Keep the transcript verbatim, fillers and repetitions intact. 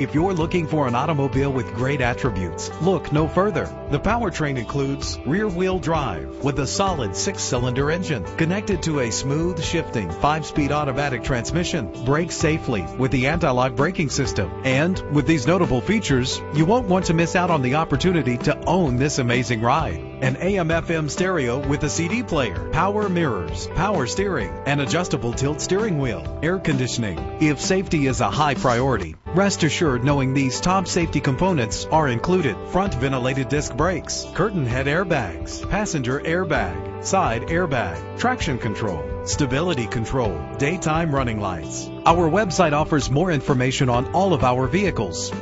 If you're looking for an automobile with great attributes, look no further. The powertrain includes rear-wheel drive with a solid six-cylinder engine connected to a smooth shifting five-speed automatic transmission. Brake safely with the anti-lock braking system. And with these notable features, you won't want to miss out on the opportunity to own this amazing ride. An A M F M stereo with a C D player, power mirrors, power steering, and adjustable tilt steering wheel, air conditioning. If safety is a high priority, rest assured knowing these top safety components are included: front ventilated disc brakes, curtain head airbags, passenger airbag, side airbag, traction control, stability control, daytime running lights. Our website offers more information on all of our vehicles.